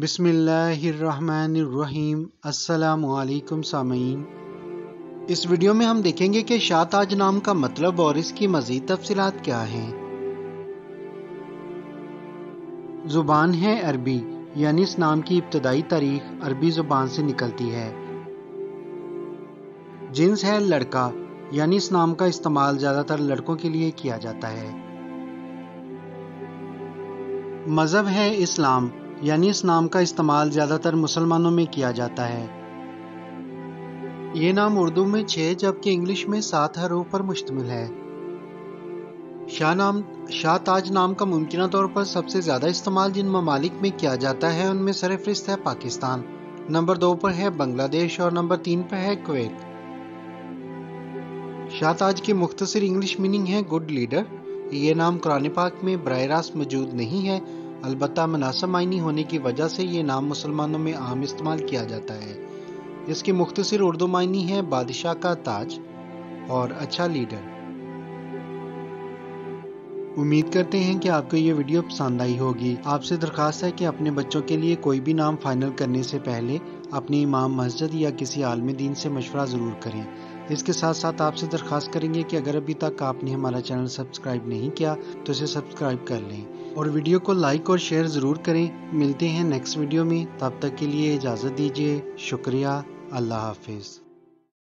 बिस्मिल्लाहिर्रहमानिर्रहीम। अस्सलामुअलैकुम सामीन। इस वीडियो में हम देखेंगे कि शाह ताज नाम का मतलब और इसकी मज़ीद तफसीलात क्या हैं। ज़ुबान है अरबी, यानी इस नाम की इब्तदाई तारीख अरबी ज़ुबान से निकलती है। जिन्स है लड़का, यानी इस नाम का इस्तेमाल ज़्यादातर लड़कों के लिए किया जाता है। मज़हब है इस्लाम, यानी इस नाम का इस्तेमाल ज़्यादातर मुसलमानों में किया जाता है। ये नाम उर्दू में 6 जबकि इंग्लिश में 7 हरूफ पर मुश्तमिल है। शाह ताज नाम का मुमकिना तौर पर सबसे ज़्यादा इस्तेमाल जिन ममालिक में किया जाता है उनमें सरफहरिस्त है पाकिस्तान, नंबर 2 पर है बांग्लादेश और नंबर 3 पर है कुवैत। शाह ताज की मुख्तसर इंग्लिश मीनिंग है गुड लीडर। ये नाम कुरान पाक में बराह रास्त मौजूद नहीं है, अलबत्ता मुनासिब मायनी होने की वजह से ये नाम मुसलमानों में आम इस्तेमाल किया जाता है। इसकी मुख्तसर उर्दू मायनी है बादशाह का ताज और अच्छा लीडर। उम्मीद करते हैं कि आपको ये वीडियो पसंद आई होगी। आपसे दरख्वास्त है कि अपने बच्चों के लिए कोई भी नाम फाइनल करने से पहले अपने इमाम मस्जिद या किसी आलिम दीन से मशवरा ज़रूर करें। इसके साथ साथ आपसे दरख्वास्त करेंगे कि अगर अभी तक आपने हमारा चैनल सब्सक्राइब नहीं किया तो इसे सब्सक्राइब कर लें और वीडियो को लाइक और शेयर ज़रूर करें। मिलते हैं नेक्स्ट वीडियो में, तब तक के लिए इजाज़त दीजिए। शुक्रिया। अल्लाह हाफिज़।